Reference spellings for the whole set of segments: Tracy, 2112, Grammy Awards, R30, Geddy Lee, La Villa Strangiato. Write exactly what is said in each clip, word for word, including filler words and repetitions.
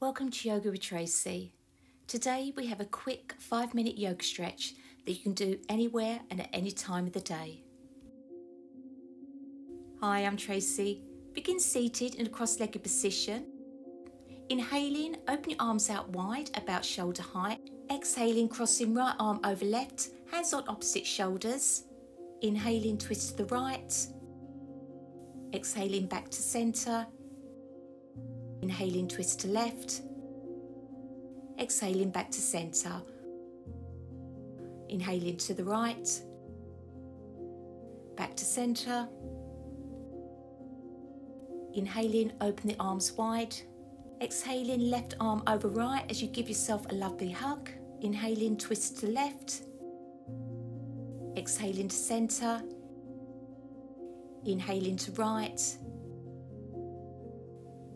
Welcome to Yoga with Tracy. Today we have a quick five minute yoga stretch that you can do anywhere and at any time of the day. Hi, I'm Tracy. Begin seated in a cross-legged position. Inhaling, open your arms out wide, about shoulder height. Exhaling, crossing right arm over left, hands on opposite shoulders. Inhaling, twist to the right. Exhaling, back to centre. Inhaling, twist to left. Exhaling, back to centre. Inhaling to the right. Back to centre. Inhaling, open the arms wide. Exhaling, left arm over right as you give yourself a lovely hug. Inhaling, twist to left. Exhaling to centre. Inhaling to right.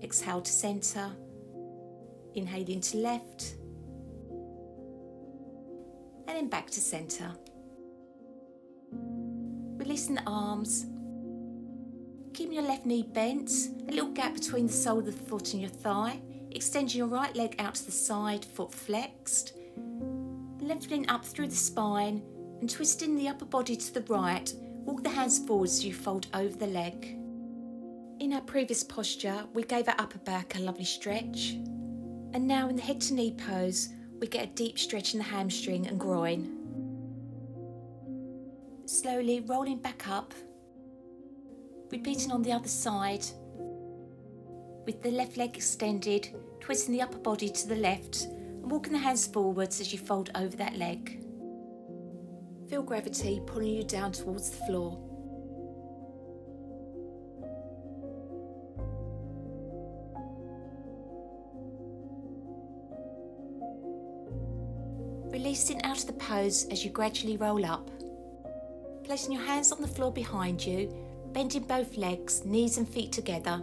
Exhale to centre, inhaling to left, and then back to centre. Releasing the arms, keeping your left knee bent, a little gap between the sole of the foot and your thigh, extending your right leg out to the side, foot flexed, lengthening up through the spine and twisting the upper body to the right, walk the hands forward as you fold over the leg. In our previous posture, we gave our upper back a lovely stretch. And now in the head to knee pose, we get a deep stretch in the hamstring and groin. Slowly rolling back up, repeating on the other side, with the left leg extended, twisting the upper body to the left and walking the hands forwards as you fold over that leg. Feel gravity pulling you down towards the floor. Releasing out of the pose as you gradually roll up. Placing your hands on the floor behind you, bending both legs, knees and feet together.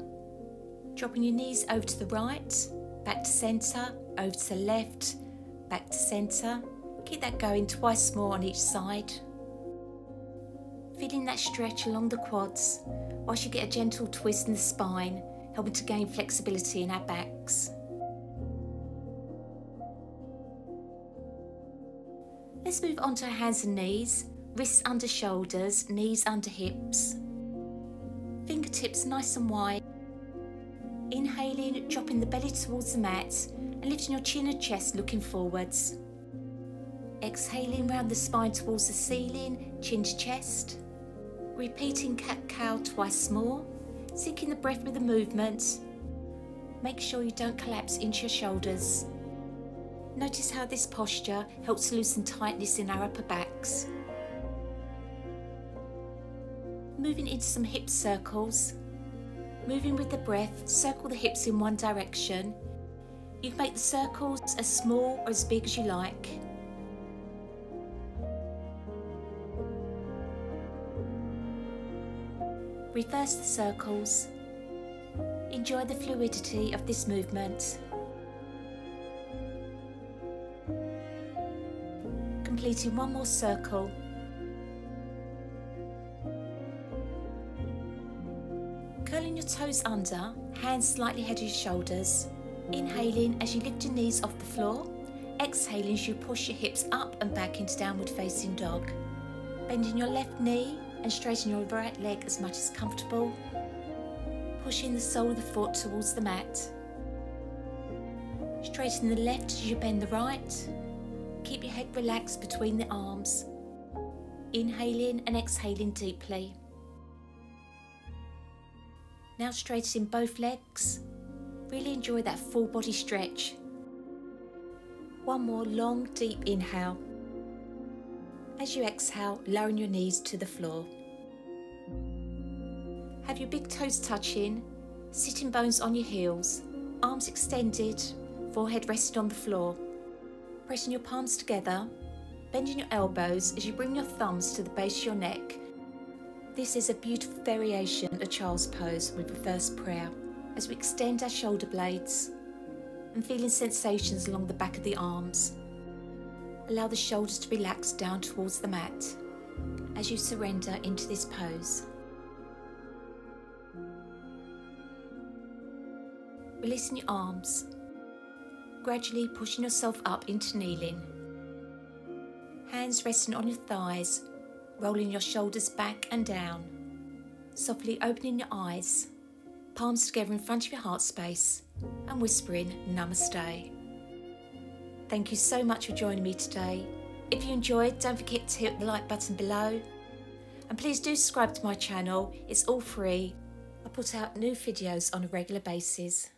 Dropping your knees over to the right, back to centre, over to the left, back to centre. Keep that going twice more on each side. Feeling that stretch along the quads, whilst you get a gentle twist in the spine, helping to gain flexibility in our backs. Let's move on to our hands and knees, wrists under shoulders, knees under hips. Fingertips nice and wide. Inhaling, dropping the belly towards the mat and lifting your chin and chest looking forwards. Exhaling round the spine towards the ceiling, chin to chest. Repeating cat-cow twice more, sinking the breath with the movement. Make sure you don't collapse into your shoulders. Notice how this posture helps loosen tightness in our upper backs. Moving into some hip circles. Moving with the breath, circle the hips in one direction. You can make the circles as small or as big as you like. Reverse the circles. Enjoy the fluidity of this movement. Completing one more circle. Curling your toes under, hands slightly head to your shoulders. Inhaling as you lift your knees off the floor. Exhaling as you push your hips up and back into downward facing dog. Bending your left knee and straightening your right leg as much as comfortable. Pushing the sole of the foot towards the mat. Straightening the left as you bend the right. Keep your head relaxed between the arms. Inhaling and exhaling deeply. Now straightening both legs. Really enjoy that full body stretch. One more long, deep inhale. As you exhale, lowering your knees to the floor. Have your big toes touching, sitting bones on your heels, arms extended, forehead resting on the floor. Pressing your palms together, bending your elbows as you bring your thumbs to the base of your neck. This is a beautiful variation of child's pose with reverse prayer as we extend our shoulder blades and feeling sensations along the back of the arms. Allow the shoulders to relax down towards the mat as you surrender into this pose. Releasing your arms. gradually pushing yourself up into kneeling. Hands resting on your thighs, rolling your shoulders back and down. Softly opening your eyes, palms together in front of your heart space and whispering Namaste. Thank you so much for joining me today. If you enjoyed, don't forget to hit the like button below. And please do subscribe to my channel, it's all free. I put out new videos on a regular basis.